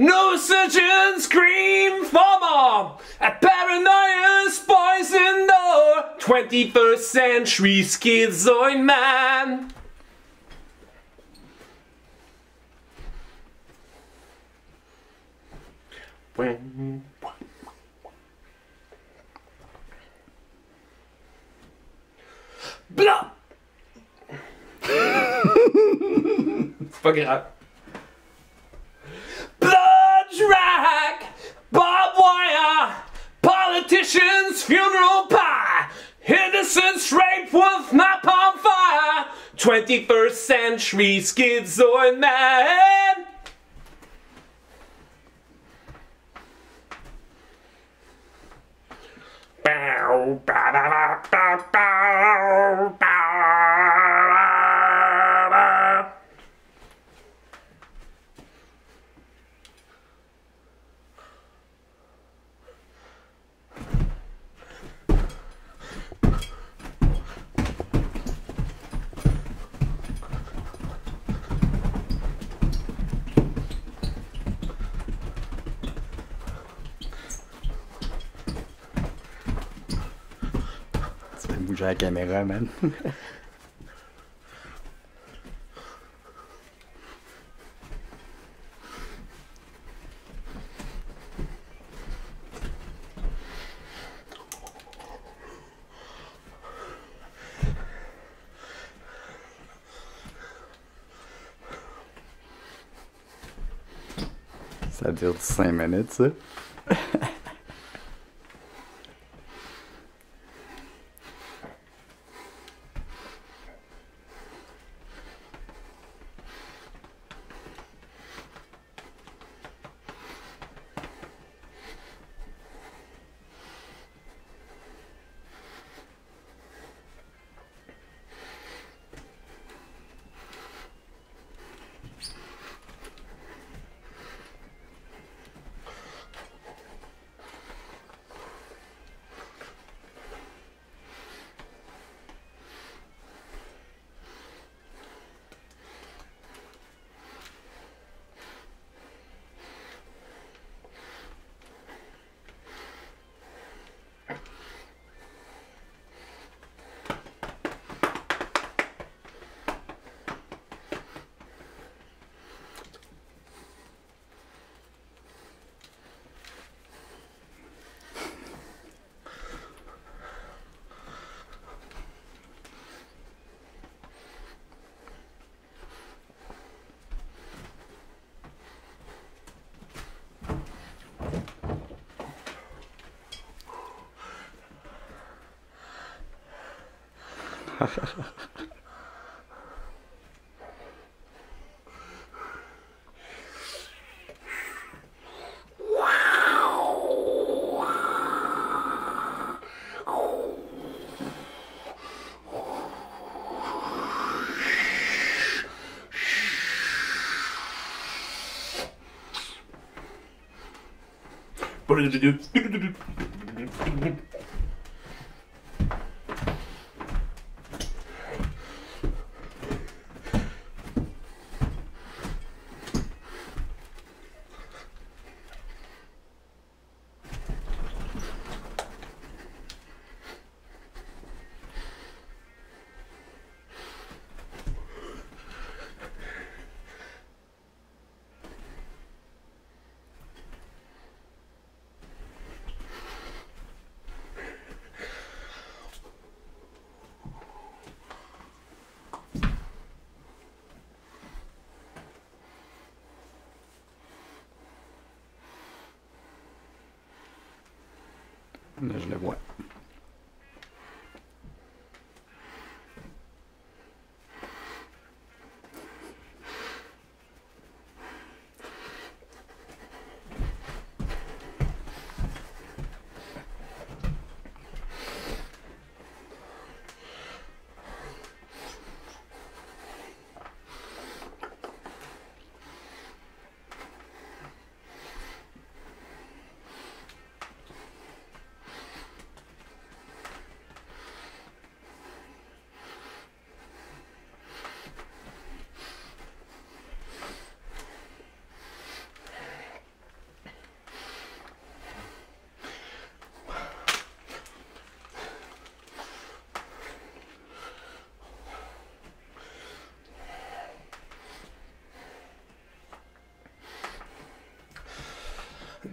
No surgeon scream for mom at paranoia's poison door. 21st century schizoid man. When blah. C'est pas grave. Blood-rack, barbed wire, politicians, funeral pie, innocents raped with napalm fire. 21st century schizoid man. Bow, ba, ba, ba, ba, ba, ba. J'ai la caméra, man. Ça dure 5 minutes, ça. Là, je le vois.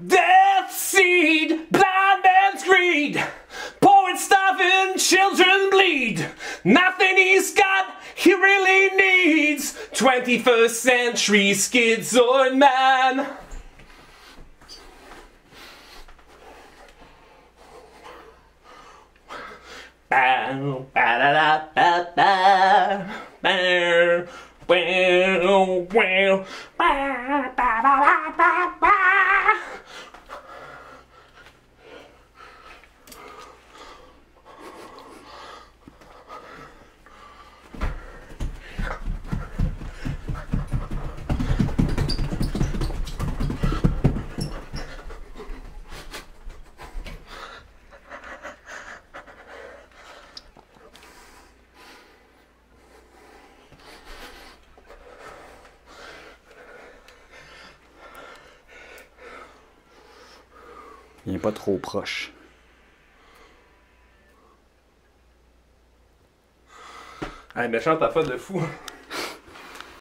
Death seed, blind man's greed, pouring starving children bleed. Nothing he's got, he really needs. 21st century schizoid man. Il n'est pas trop proche. Ah, méchante affaire de fou.